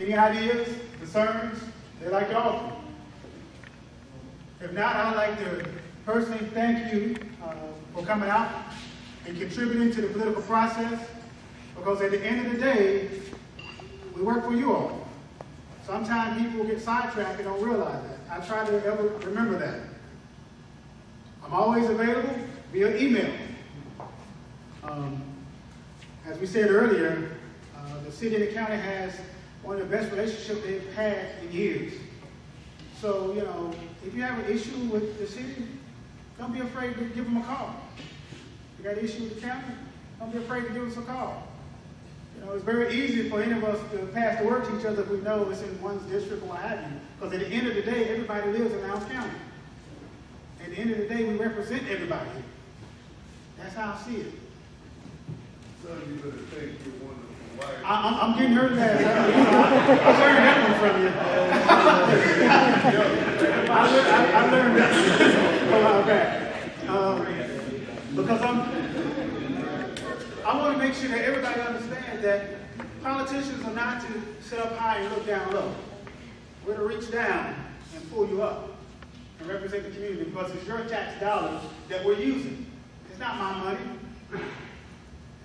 Any ideas, concerns they'd like to offer? If not, I'd like to personally thank you for coming out and contributing to the political process, because at the end of the day, we work for you all. Sometimes people get sidetracked and don't realize that. I try to ever remember that. I'm always available via email. As we said earlier, the city and the county has one of the best relationships they've had in years. So, you know, if you have an issue with the city, don't be afraid to give them a call. If you got an issue with the county, don't be afraid to give us a call. You know, it's very easy for any of us to pass the word to each other if we know it's in one's district or what have you. Because at the end of the day, everybody lives in Lowndes County. At the end of the day, we represent everybody here. That's how I see it. Son, you better thank your wonderful wife. I'm getting her that. I learned that one from you. I learned that a while back. Because I want to make sure that everybody understands that politicians are not to sit up high and look down low. We're to reach down and pull you up and represent the community, because it's your tax dollars that we're using. It's not my money.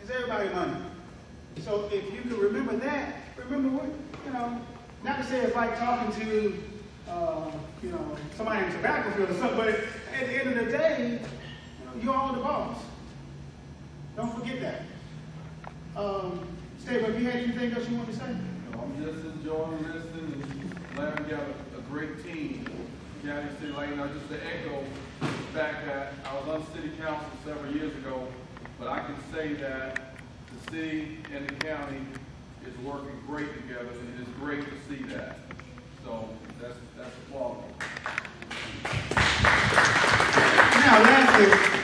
It's everybody's money. So if you can remember that, remember what, you know, not to say it's like talking to, you know, somebody in the tobacco field or something, but at the end of the day, you know, you're all the boss. Don't forget that. Steve, if you had anything else you want to say? No, I'm just enjoying listening. Glad we got a great team. County City Lane. Now, just to echo the fact that I was on city council several years ago, but I can say that the city and the county is working great together, and it is great to see that. So that's applaudable. Now, lastly.